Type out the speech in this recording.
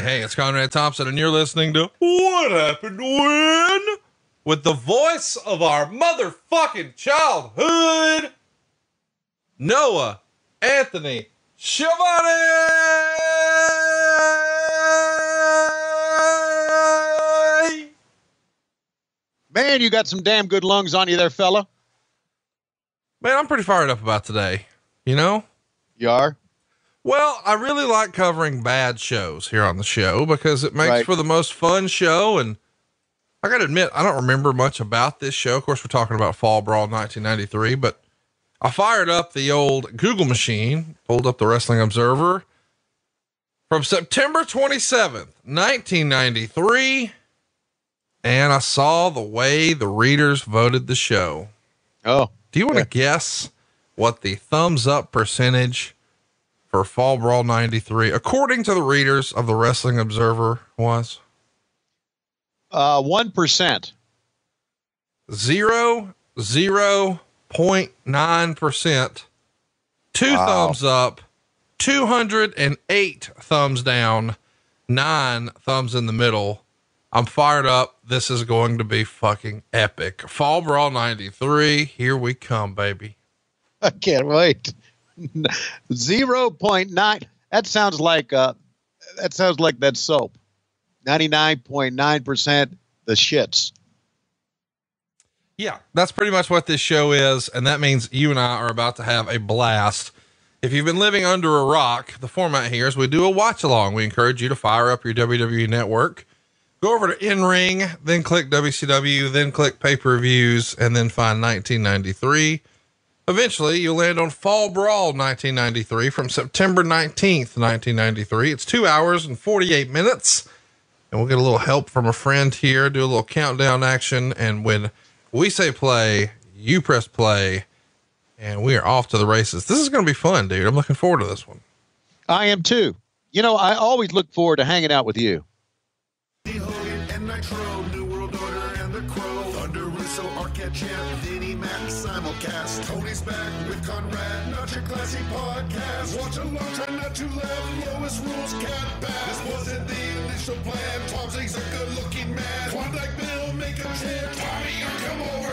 Hey, it's Conrad Thompson, and you're listening to What Happened When? With the voice of our motherfucking childhood, Noah Anthony Schiavone! Man, you got some damn good lungs on you there, fella. Man, I'm pretty fired up about today, you know? You are? Well, I really like covering bad shows here on the show because it makes for the most fun show. And I got to admit, I don't remember much about this show. Of course, we're talking about Fall Brawl 1993, but I fired up the old Google machine, pulled up the Wrestling Observer from September 27th, 1993. And I saw the way the readers voted the show. Oh, do you want to guess what the thumbs up percentage for Fall Brawl 93, according to the readers of the Wrestling Observer, was? 1%. 0.9%. Two thumbs up, 208 thumbs down, 9 thumbs in the middle. I'm fired up. This is going to be fucking epic. Fall Brawl 93. Here we come, baby. I can't wait. 0.9. That sounds like that soap. 99.9% the shits. Yeah, that's pretty much what this show is. And that means you and I are about to have a blast. If you've been living under a rock, the format here is we do a watch along. We encourage you to fire up your WWE network, go over to in-ring, then click WCW, then click pay-per-views, and then find 1993. Eventually, you'll land on Fall Brawl 1993 from September 19th, 1993. It's 2 hours and 48 minutes, and we'll get a little help from a friend here, do a little countdown action, and when we say play, you press play, and we are off to the races. This is going to be fun, dude. I'm looking forward to this one. I am too. You know, I always look forward to hanging out with you. Hogan and Nitro, New World Order and the Crow, Thunder Russo, Arquette Champ, Vinnie Mac, simulcast. Tony's back with Conrad, not your classy podcast. Watch along, try not to laugh. Lois rules cat back. This wasn't the initial plan. Thompson's a good-looking man. Klondike Bill, make a trip. Tommy, come over.